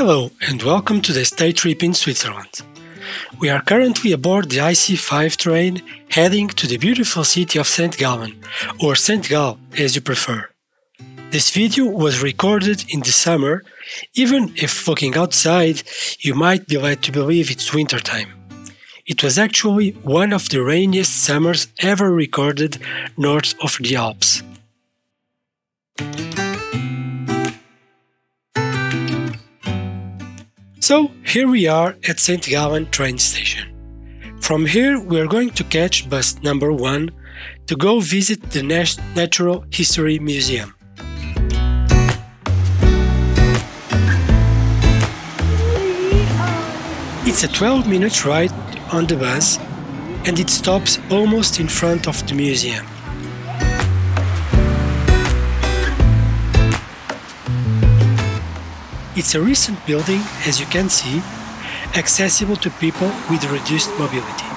Hello and welcome to this day trip in Switzerland. We are currently aboard the IC5 train heading to the beautiful city of St. Gallen, or St. Gall as you prefer. This video was recorded in the summer, even if looking outside you might be led to believe it's winter time. It was actually one of the rainiest summers ever recorded north of the Alps. So here we are at St. Gallen train station. From here we are going to catch bus number 1 to go visit the Natural History Museum. It's a 12-minute ride on the bus and it stops almost in front of the museum. It's a recent building, as you can see, accessible to people with reduced mobility.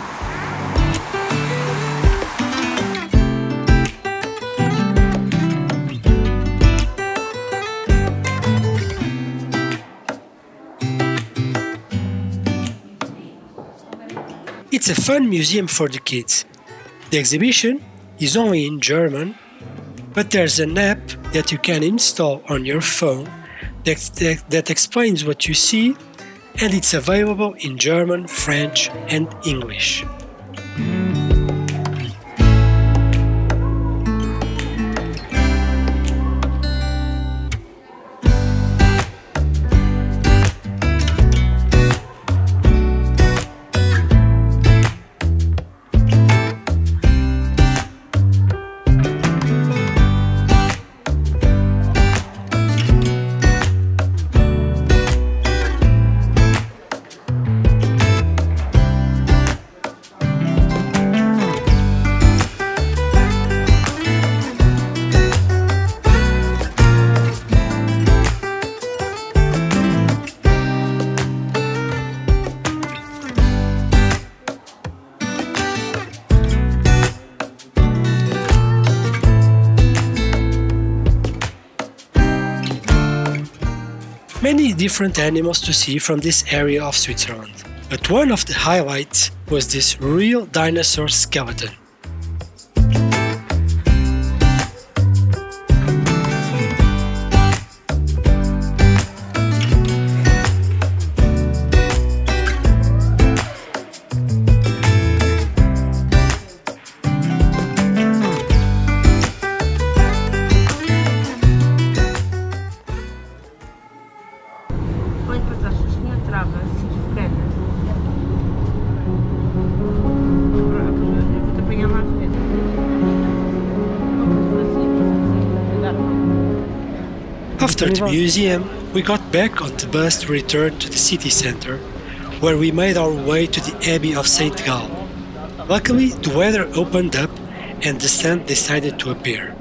It's a fun museum for the kids. The exhibition is only in German, but there's an app that you can install on your phone that explains what you see, and it's available in German, French and English. Many different animals to see from this area of Switzerland, but one of the highlights was this real dinosaur skeleton. After the museum, we got back on the bus to return to the city center, where we made our way to the Abbey of St. Gall. Luckily, the weather opened up and the sun decided to appear.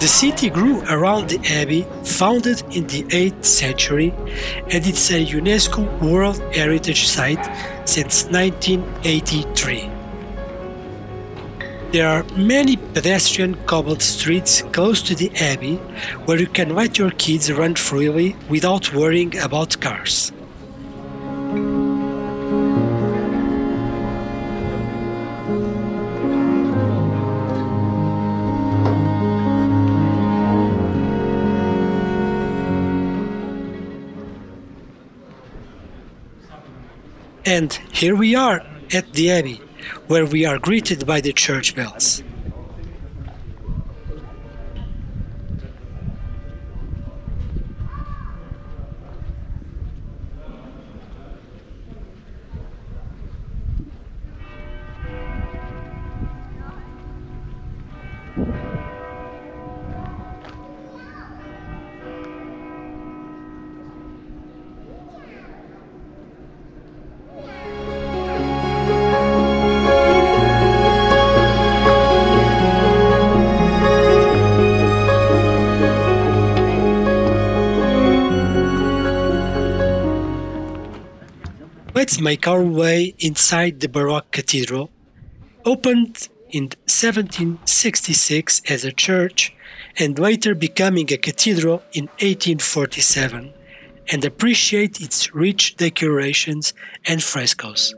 The city grew around the abbey, founded in the 8th century, and it's a UNESCO World Heritage Site since 1983. There are many pedestrian cobbled streets close to the abbey where you can let your kids run freely without worrying about cars. And here we are at the Abbey, where we are greeted by the church bells. make our way inside the Baroque cathedral, opened in 1766 as a church and later becoming a cathedral in 1847, and appreciate its rich decorations and frescoes.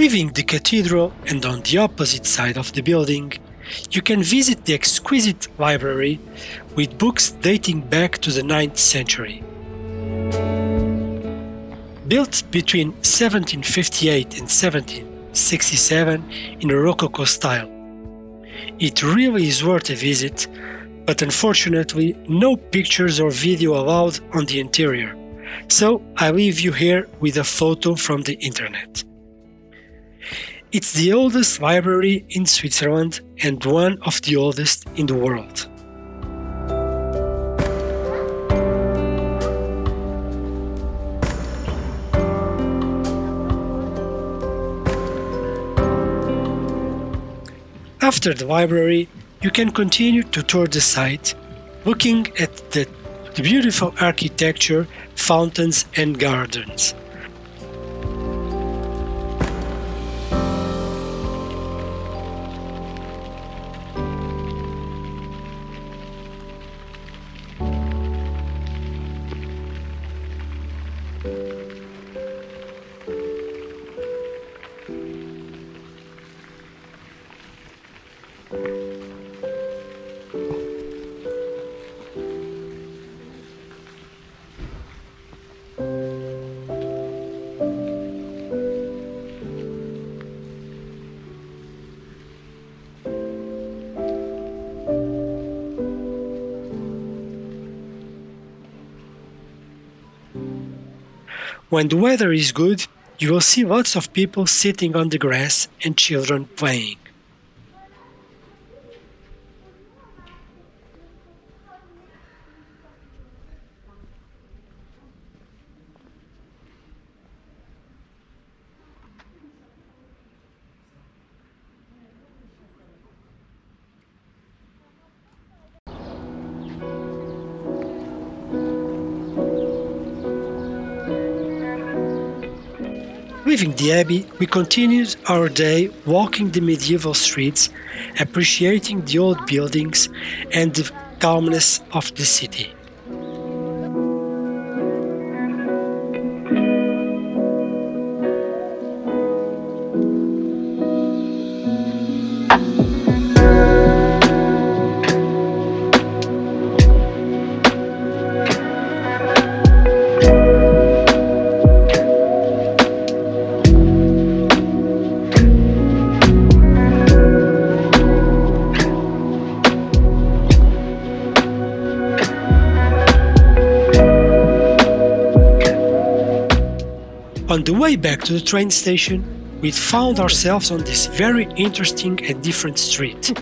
Leaving the cathedral and on the opposite side of the building, you can visit the exquisite library with books dating back to the 9th century. Built between 1758 and 1767 in a Rococo style, it really is worth a visit, but unfortunately no pictures or video allowed on the interior, so I leave you here with a photo from the internet. It's the oldest library in Switzerland and one of the oldest in the world. After the library, you can continue to tour the site, looking at the beautiful architecture, fountains and gardens. When the weather is good, you will see lots of people sitting on the grass and children playing. Leaving the abbey, we continued our day walking the medieval streets, appreciating the old buildings and the calmness of the city. On the way back to the train station, we found ourselves on this very interesting and different street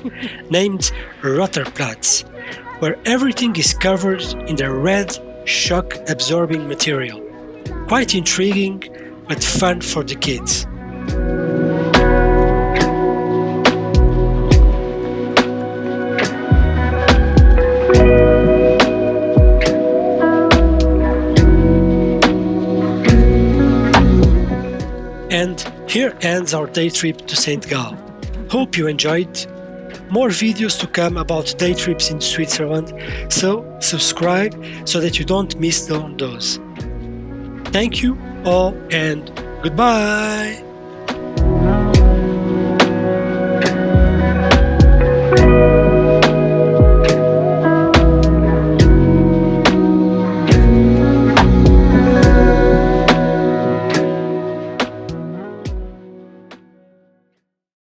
named Rotterplatz, where everything is covered in the red shock-absorbing material. Quite intriguing, but fun for the kids. And here ends our day trip to St. Gall. Hope you enjoyed. More videos to come about day trips in Switzerland, so subscribe so that you don't miss those. Thank you all and goodbye!